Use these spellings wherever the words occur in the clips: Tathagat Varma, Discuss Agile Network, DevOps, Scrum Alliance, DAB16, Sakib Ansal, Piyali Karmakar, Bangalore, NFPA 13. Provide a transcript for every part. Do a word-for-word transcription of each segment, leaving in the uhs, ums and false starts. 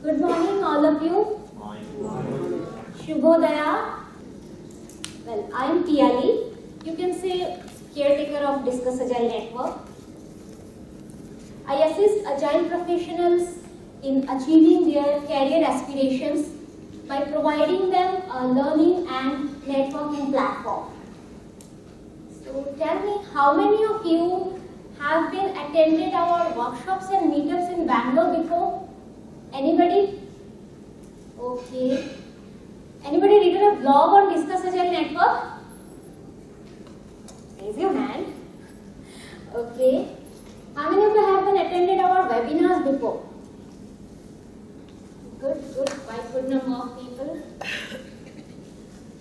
Good morning, all of you. Morning. Shubhodaya. Well, I am Piyali. You can say caretaker of Discuss Agile Network. I assist agile professionals in achieving their career aspirations by providing them a learning and networking platform. So tell me, how many of you have been attended our workshops and meetups in Bangalore before? Anybody? Okay. Anybody written a blog on Discuss Agile Network? Raise your hand. Okay. How many of you have been attended our webinars before? Good, good, quite good number of people.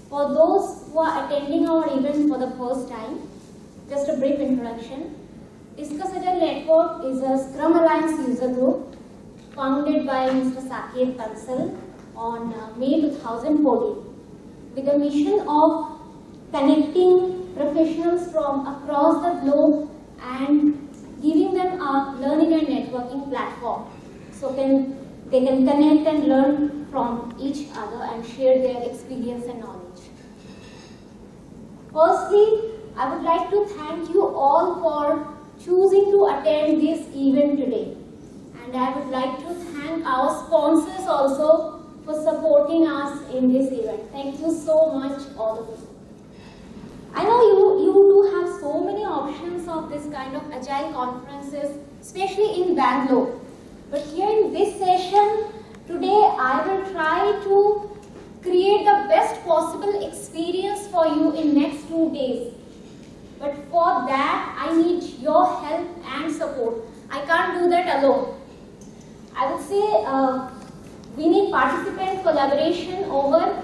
For those who are attending our event for the first time, just a brief introduction. Discuss Agile Network is a Scrum Alliance user group founded by Mister Sakib Ansal on May two thousand fourteen with a mission of connecting professionals from across the globe and giving them a learning and networking platform. So can they can connect and learn from each other and share their experience and knowledge. Firstly, I would like to thank you all for choosing to attend this event today. And I would like to thank our sponsors also for supporting us in this event. Thank you so much, all of you. I know you, you do have so many options of this kind of agile conferences, especially in Bangalore. But here in this session, today I will try to create the best possible experience for you in next two days. But for that, I need your help and support. I can't do that alone. I would say uh, we need participant collaboration over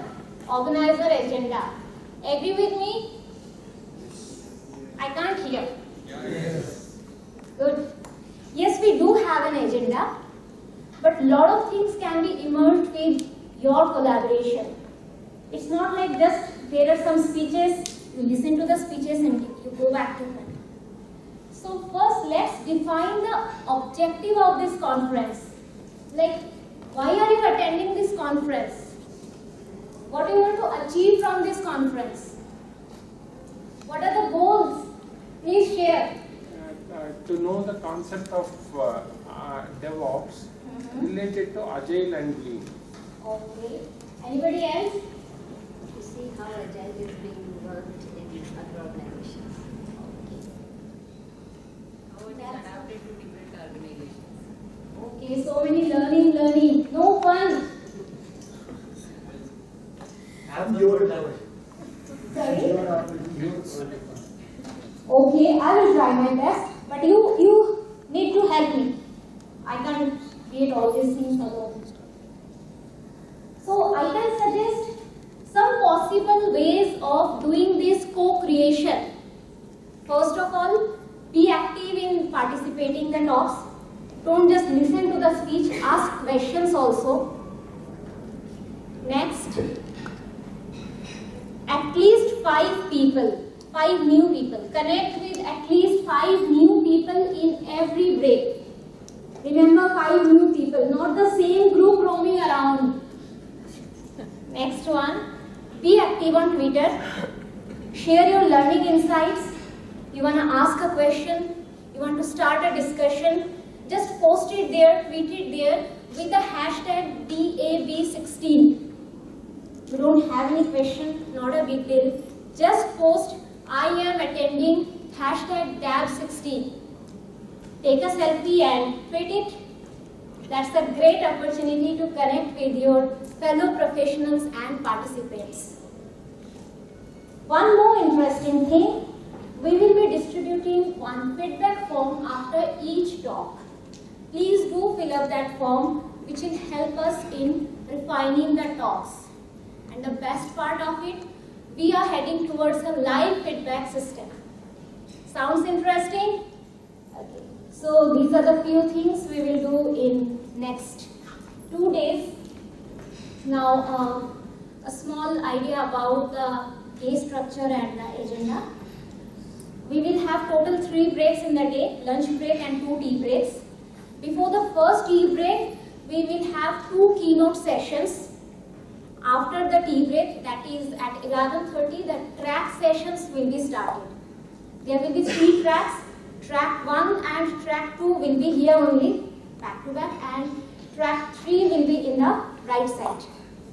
organizer agenda. Agree with me? I can't hear. Yes. Good. Yes, we do have an agenda, but a lot of things can be emerged with your collaboration. It's not like just there are some speeches, you listen to the speeches and you go back to them. So first, let's define the objective of this conference. Like, why are you attending this conference? What do you want to achieve from this conference? What are the goals? Please share. Uh, to know the concept of uh, uh, DevOps mm-hmm. related to Agile and Lean. Okay. Anybody else? To see how Agile is being worked in other organizations. Okay. How it is adapted to different organizations. Okay. So many learning, learning. No fun. I'm your level. Sorry? Your okay. I will try my best. But you, you need to help me. I can't create all these things alone. So I can suggest some possible ways of doing this co-creation. First of all, be active in participating in the talks. Don't just listen to the speech, ask questions also. Next, at least five people. Five new people. Connect with at least five new people in every break. Remember, five new people, not the same group roaming around. Next one, be active on Twitter. Share your learning insights. You want to ask a question, you want to start a discussion, just post it there, tweet it there with the hashtag D A B sixteen. You don't have any question, not a big deal. Just post I am attending hashtag D A B sixteen. Take a selfie and tweet it. That's a great opportunity to connect with your fellow professionals and participants. One more interesting thing, we will be distributing one feedback form after each talk. Please do fill up that form, which will help us in refining the talks. And the best part of it, we are heading towards a live feedback system. Sounds interesting? Okay. So these are the few things we will do in next two days. Now uh, a small idea about the day structure and the agenda. We will have total three breaks in the day, lunch break and two tea breaks. Before the first tea break, we will have two keynote sessions after the tea break, that is at eleven thirty. The track sessions will be started. There will be three tracks. Track one and track two will be here only, back to back, and track three will be in the right side,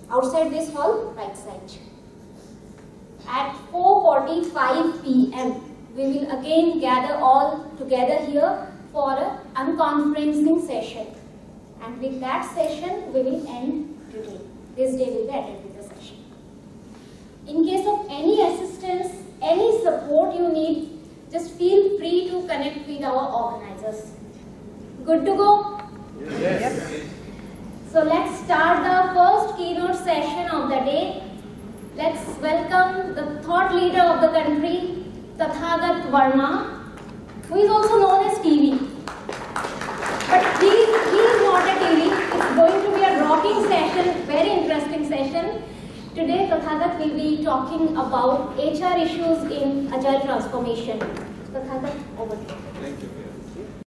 outside this hall, right side. At four forty-five p m, we will again gather all together here for a unconferencing session, and with that session we will end today. This day will be ended with the session. In case of any assistance, any support you need, just feel free to connect with our organizers. Good to go? Yes. Yes. So let's start the first keynote session of the day. Let's welcome the thought leader of the country, Tathagat Varma, who is also known as T V. But he, he is not a T V. It's going to be a rocking session, very interesting session. Today, Tathagat will be talking about H R issues in agile transformation. Tathagat, over to you. Thank you.